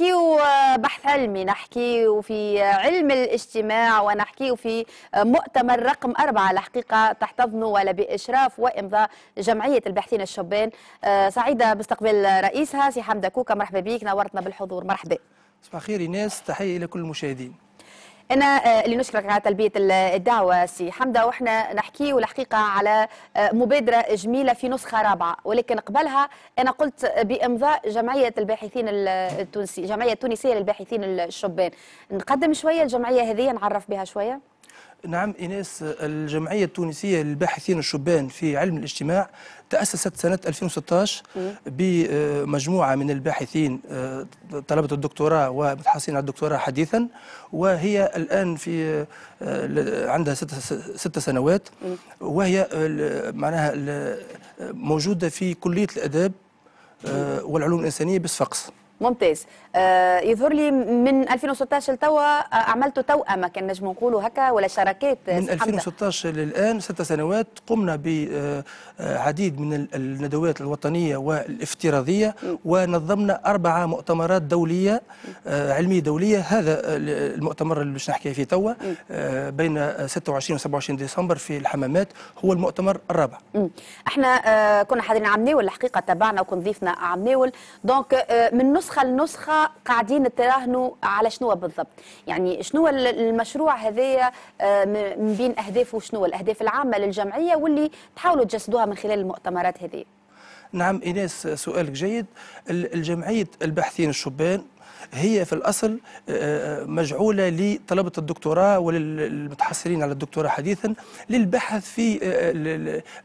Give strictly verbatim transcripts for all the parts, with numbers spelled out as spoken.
نحكيو بحث علمي، نحكيو في علم الاجتماع، ونحكيو في مؤتمر رقم أربعة الحقيقة تحتضنه ولا بإشراف وإمضاء جمعية الباحثين الشبان. سعيدة باستقبال رئيسها سي حمدة كوكا، مرحبا بك، نورتنا بالحضور. مرحبا. صباح الخير ايناس، تحية إلى كل المشاهدين. أنا اللي نشكرك على تلبية الدعوة سي حمدة، وإحنا نحكي والحقيقة على مبادرة جميلة في نسخة رابعة، ولكن قبلها أنا قلت بإمضاء جمعية الباحثين التونسية، الجمعية التونسية للباحثين الشبان. نقدم شوية الجمعية هذه، نعرف بها شوية. نعم إيناس، الجمعية التونسية للباحثين الشبان في علم الاجتماع تأسست سنة ألفين وستة عشر بمجموعة من الباحثين طلبة الدكتوراه ومتحصلين على الدكتوراه حديثا، وهي الآن في عندها ست سنوات، وهي معناها موجودة في كلية الآداب والعلوم الإنسانية بصفاقس. ممتاز. آه يظهر لي من ألفين وستة عشر لتوا عملتوا توأمة، كان نجم نقولوا هكا، ولا شراكات من ألفين وستة عشر للآن ست سنوات. قمنا بعديد من الندوات الوطنية والافتراضية، ونظمنا أربعة مؤتمرات دولية آه علمية دولية. هذا المؤتمر اللي باش نحكي فيه توا آه بين ستة وعشرين و سبعة وعشرين ديسمبر في الحمامات هو المؤتمر الرابع. مم. احنا آه كنا حاضرين عمناول الحقيقة، تابعنا وكان ضيفنا عمناول، دونك آه من نسخة لنسخة قاعدين نتراهنوا على شنو بالضبط، يعني شنو المشروع هذايا من بين أهدافه، وشنو الأهداف العامة للجمعية واللي تحاولوا تجسدوها من خلال المؤتمرات هذه. نعم إيناس، سؤالك جيد. الجمعية الباحثين الشبان هي في الأصل مجعولة لطلبة الدكتوراه وللمتحصلين على الدكتوراه حديثا للبحث في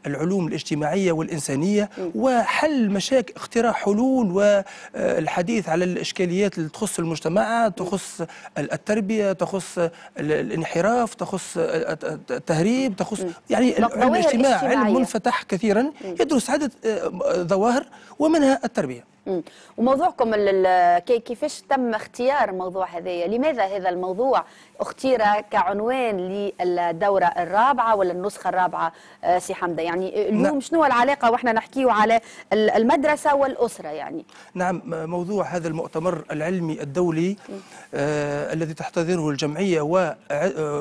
العلوم الاجتماعية والإنسانية، وحل مشاكل، اختراع حلول، والحديث على الإشكاليات اللي تخص المجتمع، تخص التربية، تخص الانحراف، تخص التهريب، تخص يعني علم الاجتماع، علم منفتح كثيرا يدرس عدد ظواهر ومنها التربية. وموضوعكم كيفاش تم اختيار الموضوع هذايا؟ لماذا هذا الموضوع اختير كعنوان للدورة الرابعة ولا النسخة الرابعة سي حمدة؟ يعني اليوم شنو العلاقة واحنا نحكيه على المدرسة والأسرة يعني؟ نعم، موضوع هذا المؤتمر العلمي الدولي آه الذي تحتضنه الجمعية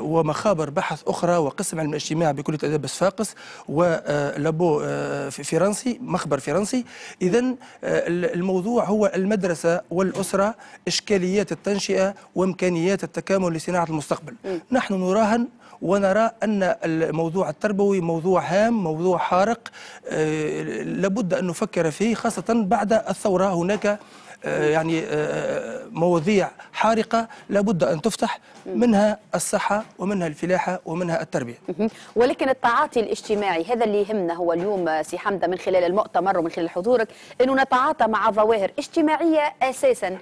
ومخابر بحث أخرى وقسم علم الاجتماع بكلية آداب صفاقس ولابو آه فرنسي، مخبر فرنسي. إذن آه الموضوع هو المدرسة والأسرة، إشكاليات التنشئة وإمكانيات التكامل لصناعة المستقبل. م. نحن نراهن ونرى أن الموضوع التربوي موضوع هام، موضوع حارق، آه لابد أن نفكر فيه، خاصة بعد الثورة. هناك آه يعني آه مواضيع حارقة لابد أن تفتح، منها الصحة ومنها الفلاحة ومنها التربية. ولكن التعاطي الاجتماعي هذا اللي يهمنا هو اليوم سي حمدة، من خلال المؤتمر ومن خلال حضورك، أنه نتعاطى مع ظواهر اجتماعية أساسا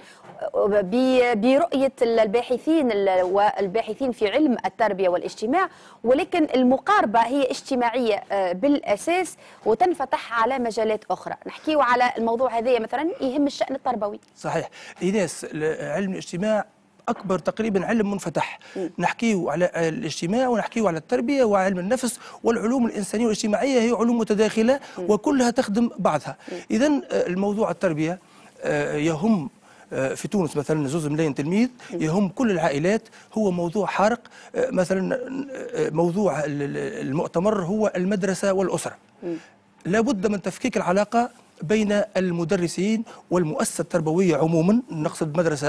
برؤية الباحثين والباحثين في علم التربية والاجتماع، ولكن المقاربة هي اجتماعية بالأساس وتنفتح على مجالات أخرى. نحكيه على الموضوع هذا مثلا يهم الشأن التربوي. صحيح إيناس، علم الاجتماع أكبر تقريبا علم منفتح، نحكيه على الاجتماع ونحكيه على التربية وعلم النفس والعلوم الإنسانية والاجتماعية، هي علوم متداخلة وكلها تخدم بعضها. إذن الموضوع التربية يهم في تونس مثلا زوز ملايين تلميذ، يهم كل العائلات، هو موضوع حارق. مثلا موضوع المؤتمر هو المدرسة والأسرة، لابد من تفكيك العلاقة بين المدرسين والمؤسسة التربوية عموما، نقصد مدرسة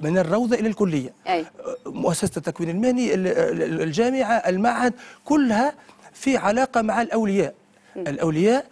من الروضة إلى الكلية، أي. مؤسسة التكوين المهني، الجامعة، المعهد، كلها في علاقة مع الأولياء. الأولياء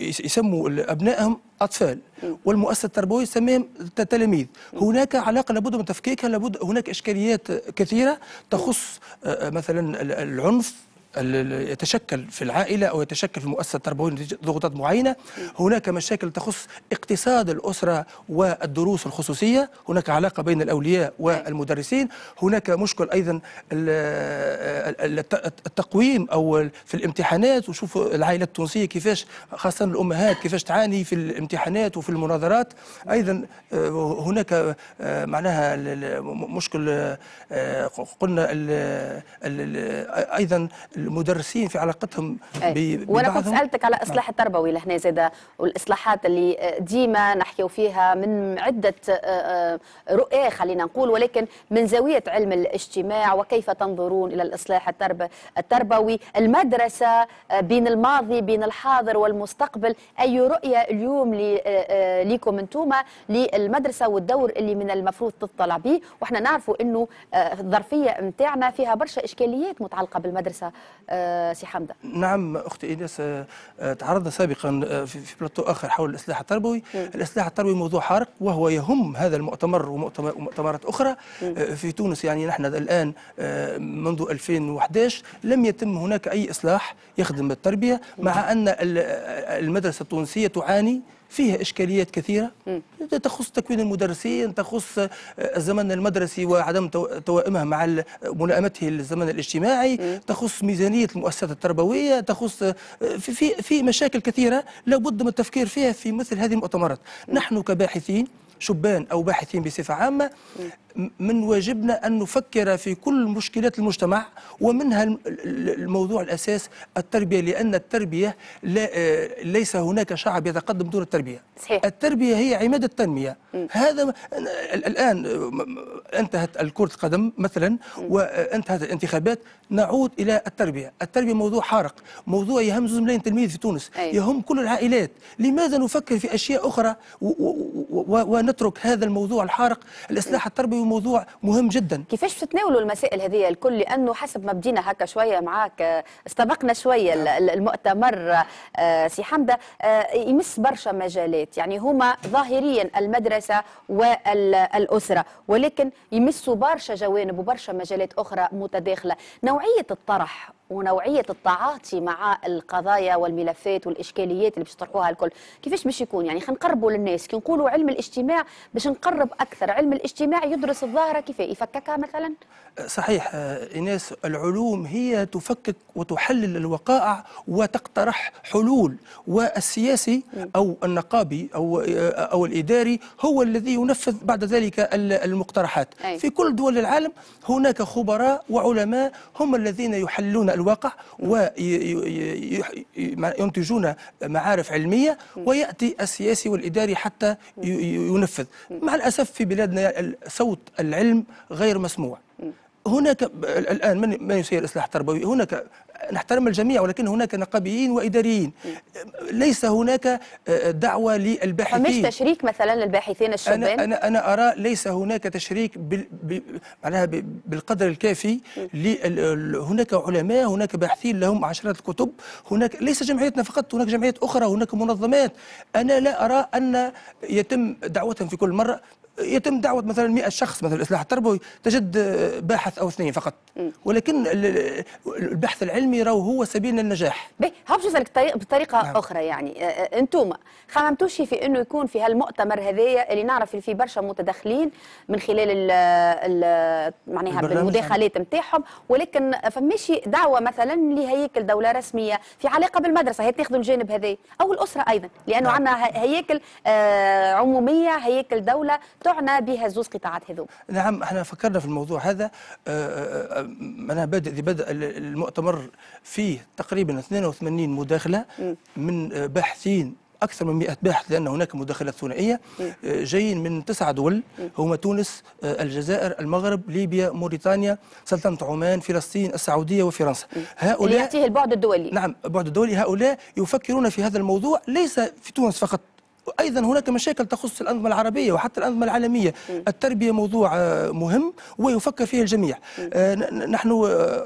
يسموا أبنائهم أطفال، والمؤسسة التربوية يسميهم تلاميذ. هناك علاقة لابد من تفكيكها، لابد هناك إشكاليات كثيرة تخص مثلا العنف يتشكل في العائلة أو يتشكل في المؤسسة التربوية نتيجة ضغوطات معينة. هناك مشاكل تخص اقتصاد الأسرة والدروس الخصوصية، هناك علاقة بين الأولياء والمدرسين. هناك مشكل أيضا التقويم أو في الامتحانات، وشوف العائلة التونسية كيفاش، خاصة الأمهات كيفاش تعاني في الامتحانات وفي المناظرات. أيضا هناك معناها مشكل قلنا أيضا المدرسين في علاقتهم ببعضهم. وانا كنت سالتك على الاصلاح التربوي لهنا زاده، والاصلاحات اللي ديما نحكيو فيها من عده رؤى خلينا نقول، ولكن من زاويه علم الاجتماع، وكيف تنظرون الى الاصلاح التربوي، المدرسه بين الماضي بين الحاضر والمستقبل، اي رؤيه اليوم ليكم انتوما للمدرسه والدور اللي من المفروض تطلع به، واحنا نعرفوا انه الظرفيه نتاعنا فيها برشا اشكاليات متعلقه بالمدرسه. أه سي حمدة. نعم اختي ايناس، تعرضنا سابقا في بلاتو اخر حول الاصلاح التربوي. م. الاصلاح التربوي موضوع حارق، وهو يهم هذا المؤتمر ومؤتمرات اخرى. م. في تونس يعني نحن الان منذ ألفين وأحد عشر لم يتم هناك اي اصلاح يخدم التربيه، مع ان المدرسه التونسيه تعاني فيها إشكاليات كثيرة تخص تكوين المدرسين، تخص الزمن المدرسي وعدم توائمه مع ملائمته للزمن الاجتماعي، م. تخص ميزانية المؤسسات التربوية، تخص في في, في مشاكل كثيرة لابد من التفكير فيها في مثل هذه المؤتمرات. م. نحن كباحثين شبان أو باحثين بصفة عامة من واجبنا أن نفكر في كل مشكلات المجتمع، ومنها الموضوع الأساس التربية، لأن التربية ليس هناك شعب يتقدم دون التربية. صحيح. التربية هي عماد التنمية. م. هذا الآن انتهت الكرة القدم مثلا وانتهت الانتخابات، نعود إلى التربية. التربية موضوع حارق، موضوع يهم زوز ملايين تلميذ في تونس. أيوة. يهم كل العائلات. لماذا نفكر في أشياء أخرى ونترك هذا الموضوع الحارق؟ الإصلاح التربوي موضوع مهم جدا. كيفاش تتناولوا المسائل هذه الكل؟ لأنه حسب ما بدينا هكا شوية معاك، استبقنا شوية المؤتمر سي حمدة، يمس برشا مجالات، يعني هما ظاهريا المدرسة والأسرة، ولكن يمسوا برشا جوانب وبرشا مجالات أخرى متداخلة. نوعية الطرح ونوعية التعاطي مع القضايا والملفات والإشكاليات اللي باش تطرحوها الكل، كيفاش باش يكون؟ يعني خلينا نقربوا للناس، كي نقولوا علم الاجتماع باش نقرب أكثر، علم الاجتماع يدرس الظاهرة كيف يفككها مثلا؟ صحيح إيناس، العلوم هي تفكك وتحلل الوقائع وتقترح حلول، والسياسي أو النقابي أو أو الإداري هو الذي ينفذ بعد ذلك المقترحات. أي. في كل دول العالم هناك خبراء وعلماء هم الذين يحللون الواقع وينتجون معارف علمية، ويأتي السياسي والإداري حتى ينفذ. مع الأسف في بلادنا صوت العلم غير مسموع. هناك الآن من يسير الإصلاح التربوي؟ هناك نحترم الجميع، ولكن هناك نقابيين وإداريين. ليس هناك دعوة للباحثين، فمش تشريك مثلا للباحثين الشبان. أنا, أنا, أنا أرى ليس هناك تشريك بال... ب... معناها ب... بالقدر الكافي. ل... هناك علماء، هناك باحثين لهم عشرات الكتب، هناك ليس جمعيتنا فقط، هناك جمعيات أخرى، هناك منظمات. أنا لا أرى أن يتم دعوتهم في كل مرة. يتم دعوة مثلا مئة شخص مثلا الإصلاح التربوي تجد باحث أو اثنين فقط، ولكن البحث العلمي راهو هو سبيل النجاح. باهي هبش نسألك بطريقة نعم. أخرى، يعني أنتم خممتوش في أنه يكون في هالمؤتمر هذايا اللي نعرف في برشا متدخلين من خلال ال ال معناها بالمداخلات نتاعهم، ولكن فماش دعوة مثلا لهيكل دولة رسمية في علاقة بالمدرسة هي تاخذوا الجانب هذايا، أو الأسرة أيضا، لأنه نعم. عندنا هيكل عمومية، هيكل دولة تعنى بها زوز قطاعات هذو. نعم احنا فكرنا في الموضوع هذا. انا بادئ بدأ المؤتمر فيه تقريبا اثنين وثمانين مداخله م. من باحثين، اكثر من مئة باحث، لان هناك مداخلات ثنائيه جايين من تسع دول هما تونس، الجزائر، المغرب، ليبيا، موريتانيا، سلطنه عمان، فلسطين، السعوديه وفرنسا. هؤلاء اللي يعطيه البعد الدولي. نعم البعد الدولي. هؤلاء يفكرون في هذا الموضوع ليس في تونس فقط، أيضا هناك مشاكل تخص الأنظمة العربية وحتى الأنظمة العالمية. م. التربية موضوع مهم ويفكر فيه الجميع. آه نحن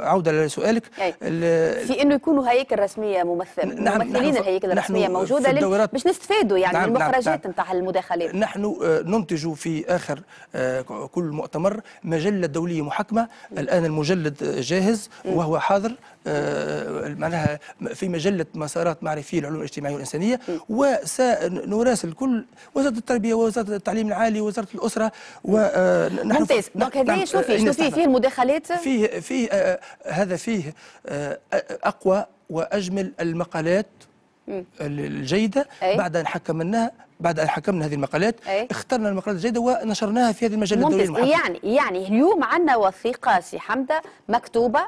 عودة لسؤالك في أنه يكونوا هيكل رسمية ممثل نعم ممثلين الهيكل الرسمية موجودة لل... مش نستفادوا يعني نعم المخرجات نتاع نعم المداخلات. نحن ننتج في آخر كل مؤتمر مجلة دولية محكمة. م. الآن المجلد جاهز وهو حاضر معناها في مجلة مسارات معرفية للعلوم الاجتماعية والإنسانية، وسنراسل كل وزارة التربية ووزارة التعليم العالي ووزارة الأسرة. ونحن ممتاز. دونك هذايا شنو فيه؟ شنو فيه؟ فيه المداخلات؟ فيه فيه آه هذا فيه آه أقوى وأجمل المقالات الجيدة. أي. بعد أن حكمناها، بعد أن حكمنا هذه المقالات. أي. اخترنا المقالات الجيدة ونشرناها في هذه المجلة الدولية المحكمة. يعني يعني اليوم عندنا وثيقة سي حمدة مكتوبة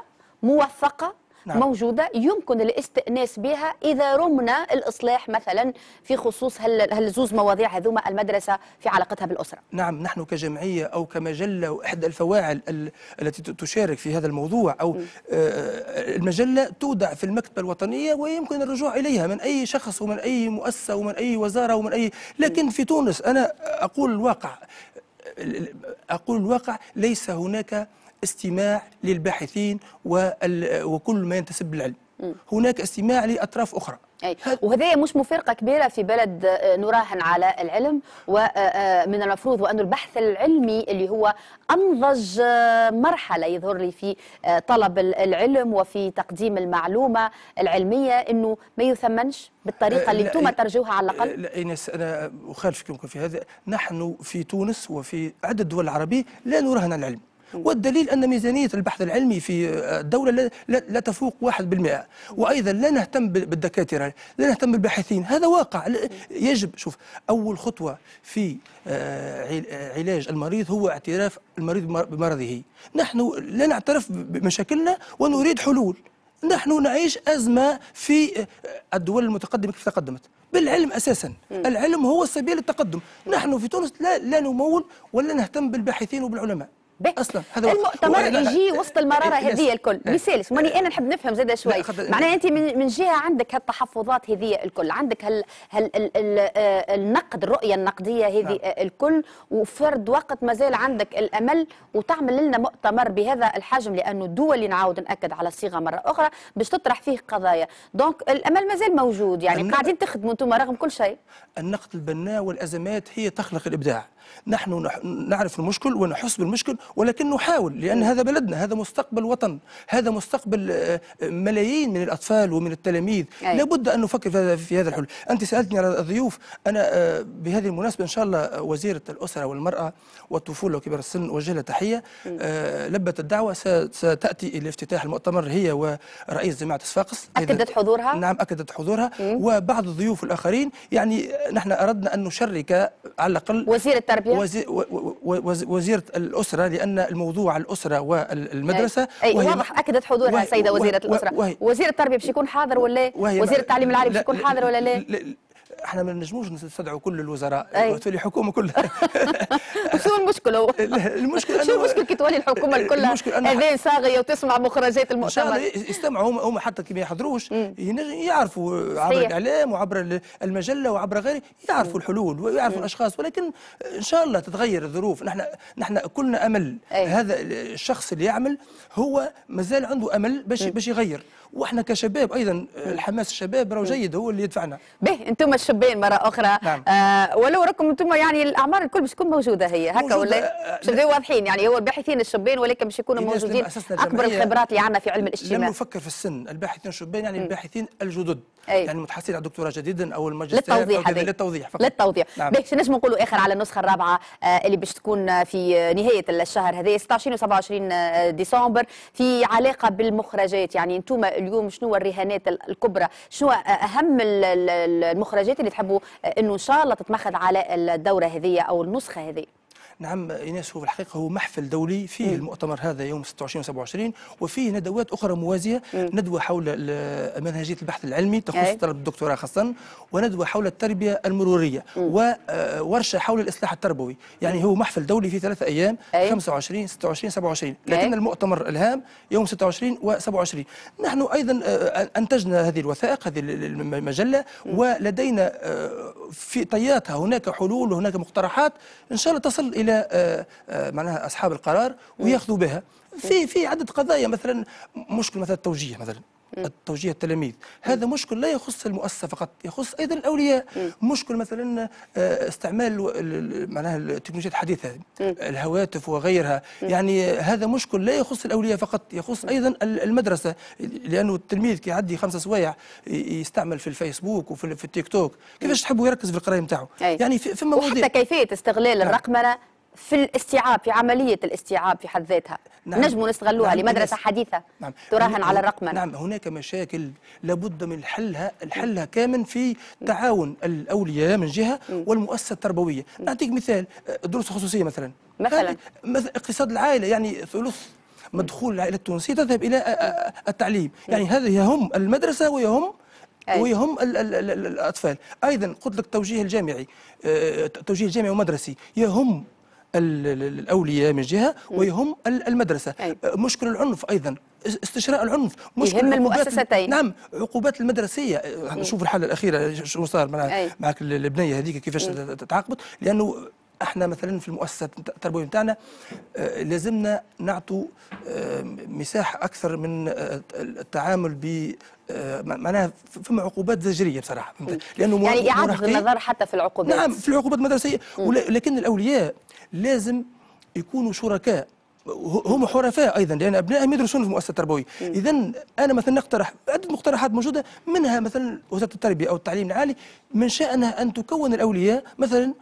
موثقة نعم. موجودة يمكن الاستئناس بها إذا رمنا الإصلاح مثلا في خصوص هل هالزوز مواضيع هذوما المدرسة في علاقتها بالأسرة. نعم، نحن كجمعية أو كمجلة وإحدى الفواعل التي تشارك في هذا الموضوع أو م. المجلة تودع في المكتبة الوطنية ويمكن الرجوع إليها من أي شخص ومن أي مؤسسة ومن أي وزارة ومن أي، لكن في تونس أنا أقول الواقع أقول الواقع ليس هناك استماع للباحثين وكل ما ينتسب للعلم. هناك استماع لأطراف أخرى. أي. وهذه مش مفارقة كبيرة في بلد نراهن على العلم، ومن المفروض وأن البحث العلمي اللي هو أنضج مرحلة يظهر لي في طلب العلم وفي تقديم المعلومة العلمية أنه ما يثمنش بالطريقة اللي انتم ترجوها على الأقل. لا إنس، أنا أخالفك يمكن في هذا. نحن في تونس وفي عدة دول العربية لا نراهن على العلم، والدليل أن ميزانية البحث العلمي في الدولة لا تفوق واحد بالمئة، وأيضا لا نهتم بالدكاترة، لا نهتم بالباحثين. هذا واقع يجب. شوف، أول خطوة في علاج المريض هو اعتراف المريض بمرضه. نحن لا نعترف بمشاكلنا ونريد حلول. نحن نعيش أزمة في الدول المتقدمة كيف تقدمت بالعلم أساسا. م. العلم هو السبيل للتقدم. نحن في تونس لا, لا نمول ولا نهتم بالباحثين وبالعلماء اصلا. هذا المؤتمر يجي وسط المراره هذه الكل. بيسالس واني انا نحب نفهم زاده شوي، معناها انت من جهه عندك هالتحفظات هذه الكل، عندك هال هال النقد، الرؤيه النقديه هذه الكل، وفرد وقت مازال عندك الامل وتعمل لنا مؤتمر بهذا الحجم، لانه الدول اللي نعاود ناكد على الصيغه مره اخرى باش تطرح فيه قضايا، دونك الامل مازال موجود، يعني قاعدين تخدموا انتم رغم كل شيء. النقد البناء والازمات هي تخلق الابداع. نحن نعرف المشكل ونحس بالمشكل، ولكن نحاول، لأن هذا بلدنا، هذا مستقبل وطن، هذا مستقبل ملايين من الأطفال ومن التلاميذ. أي. لابد أن نفكر في هذا الحل. أنت سألتني على الضيوف. أنا بهذه المناسبة إن شاء الله وزيرة الأسرة والمرأة والطفولة وكبار السن أوجه لها تحية، لبت الدعوة، ستأتي إلى افتتاح المؤتمر هي ورئيس جماعة صفاقس. أكدت حضورها؟ نعم، أكدت حضورها. م. وبعض الضيوف الآخرين. يعني نحن أردنا أن نشرك على الأقل وزير التربية، وزي وزيرة الأسرة، لأن الموضوع الأسرة والمدرسة. أي واضح أكدت حضورها السيدة وزيرة الأسرة. وزير التربية باش يكون حاضر ولا لا؟ وزير التعليم العالي باش يكون حاضر ولا لا؟ احنا ما نجموش نستدعوا كل الوزراء وتولي الحكومه كلها. شو المشكل هو؟ المشكل شو المشكل كي تولي الحكومه الكلها اذان صاغيه وتسمع مخرجات المؤتمر؟ يستمعوا هم, هم حتى كي ما يحضروش يعرفوا عبر الاعلام وعبر المجله وعبر غيره، يعرفوا الحلول ويعرفوا الاشخاص، ولكن ان شاء الله تتغير الظروف. نحن نحن كلنا امل. أي. هذا الشخص اللي يعمل هو مازال عنده امل باش باش يغير، واحنا كشباب ايضا الحماس الشباب راهو جيد هو اللي يدفعنا. باهي، انتم الشبان مره اخرى. نعم. آه ولو راكم انتم يعني الاعمار الكل باش تكون موجوده هي هكا ولا؟ باش نبداو واضحين، يعني هو الباحثين الشبان ولكن باش يكونوا موجودين اكبر الخبرات اللي عندنا في علم الاجتماع. لما نفكر في السن الباحثين الشبان يعني م. الباحثين الجدد. أي. يعني متحصلين على دكتوراه جديدا او الماجستير. للتوضيح هذا، للتوضيح فقط. للتوضيح. نعم. باهي، شنو نجموا نقولوا اخر على النسخه الرابعه آه اللي باش تكون في نهايه الشهر هذا ستة وعشرين وسبعة وعشرين ديسمبر، في علاقه بالمخرجات. يعني انتم اليوم شنو الرهانات الكبرى، شنو اهم المخرجات اللي تحبوا انه ان شاء الله تتمخذ على الدوره هذه او النسخه هذه؟ نعم إيناس، هو الحقيقة هو محفل دولي فيه م. المؤتمر هذا يوم ستة وعشرين وسبعة وعشرين، وفيه ندوات أخرى موازية. م. ندوة حول منهجية البحث العلمي تخص طلب الدكتوراه خاصة، وندوة حول التربية المرورية، وورشة حول الإصلاح التربوي. يعني هو محفل دولي في ثلاثة أيام، أي. خمسة وعشرين ستة وعشرين سبعة وعشرين، لكن أي. المؤتمر الهام يوم ستة وعشرين وسبعة وعشرين. نحن أيضا أنتجنا هذه الوثائق، هذه المجلة، م. ولدينا في طياتها هناك حلول وهناك مقترحات إن شاء الله تصل إلى معناها أصحاب القرار ويأخذوا بها في في عدة قضايا. مثلا مشكل مثلا التوجيه، مثلا التوجيه التلاميذ، هذا مشكل لا يخص المؤسسة فقط، يخص أيضا الأولياء. مشكل مثلا استعمال معناها التكنولوجيات الحديثة، الهواتف وغيرها، يعني هذا مشكل لا يخص الأولياء فقط، يخص أيضا المدرسة، لأنه التلميذ كي يعدي خمسة سوايع يستعمل في الفيسبوك وفي التيك توك، كيفاش تحبوا يركز في القراية نتاعو؟ يعني فما مواضيع، وحتى كيفية استغلال الرقمنة في الاستيعاب، في عملية الاستيعاب في حد ذاتها. نعم. نجموا نستغلوها. نعم. لمدرسة حديثة. نعم. تراهن نعم. على الرقمنة. نعم، هناك مشاكل لابد من حلها، الحلها كامل في تعاون الأولياء من جهة والمؤسسة التربوية. نعطيك مثال، دروس خصوصية مثلا، مثلا اقتصاد العائلة، يعني ثلث مدخول العائلة التونسية تذهب إلى التعليم، يعني هذا يهم المدرسة ويهم أيه. ويهم ال ال ال ال الأطفال. أيضا قلت لك التوجيه الجامعي، توجيه جامعي ومدرسي يهم الأولياء من جهة ويهم المدرسة. أيه. مشكل العنف أيضا، استشراء العنف يهم المؤسستين. نعم، عقوبات المدرسيه، نشوف الحاله الاخيره شو صار مع معك البنيه هذيك كيفاش تعاقبت، لانه احنا مثلا في المؤسسه التربويه بتاعنا لازمنا نعطوا مساحه اكثر من التعامل ب معناها فما عقوبات زجريه بصراحه، لانه يعني اعاده النظر حتى في العقوبات. نعم، في العقوبات المدرسيه، ولكن الاولياء لازم يكونوا شركاء، هم حرفاء ايضا لان ابنائهم يدرسون في مؤسسه تربويه. اذا انا مثلا نقترح عده مقترحات موجوده، منها مثلا وزاره التربيه او التعليم العالي من شانها ان تكون الاولياء مثلا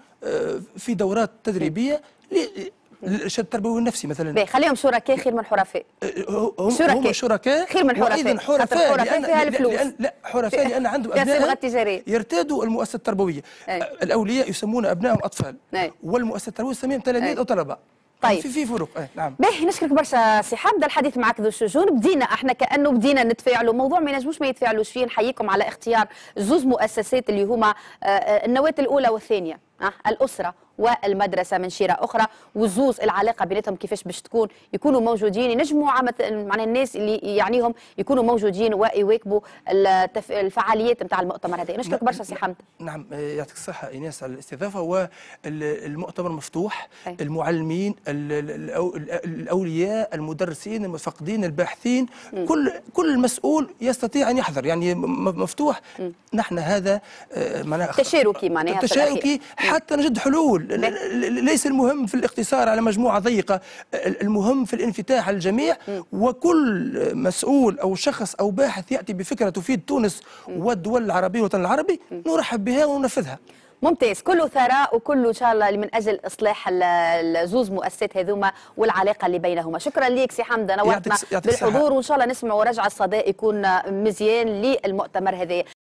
في دورات تدريبيه للارشاد التربوي النفسي مثلا. خليهم شركاء خير من حرفاء. هم شركاء, شركاء خير من حرفاء، وايضا حرفاء لان فيها الفلوس. لأن لا حرفاء لان عندهم ابناء يرتادوا المؤسسه التربويه. أي. الاولياء يسمون ابنائهم اطفال. أي. والمؤسسه التربويه تسميهم تلاميذ او طلبه. طيب، في في فروق. اه نعم. باهي، نشكرك برشا سي حمد، الحديث معك ذو الشجون، بدينا احنا كانه بدينا نتفاعلوا، موضوع ما ينجموش ما يتفاعلوش فيه. نحييكم على اختيار زوز مؤسسات اللي هما النواه الاولى والثانيه، اه الاسره والمدرسه من شيره اخرى، وزوز العلاقه بيناتهم كيفاش باش تكون، يكونوا موجودين، ينجموا عامه معناها الناس اللي يعنيهم يكونوا موجودين ويواكبوا الفعاليات نتاع المؤتمر هذا. نشكرك برشا سي حمد. نعم، يعطيك الصحه ايناس على الاستضافه، والمؤتمر مفتوح. أي. المعلمين، الاولياء، المدرسين، المتفقدين، الباحثين، م. كل كل مسؤول يستطيع ان يحضر، يعني مفتوح. م. نحن هذا معناها تشاركي، معناها تشاركي حتى نجد حلول. ليس المهم في الاقتصار على مجموعة ضيقة، المهم في الانفتاح على الجميع، وكل مسؤول أو شخص أو باحث يأتي بفكرة تفيد تونس والدول العربية والوطن العربي نرحب بها وننفذها. ممتاز، كله ثراء وكله إن شاء الله من أجل إصلاح زوز مؤسسات هذوما والعلاقة اللي بينهما. شكرا ليك سي حمد، نورتنا بالحضور، وإن شاء الله نسمع ورجع الصدى يكون مزيان للمؤتمر هذا.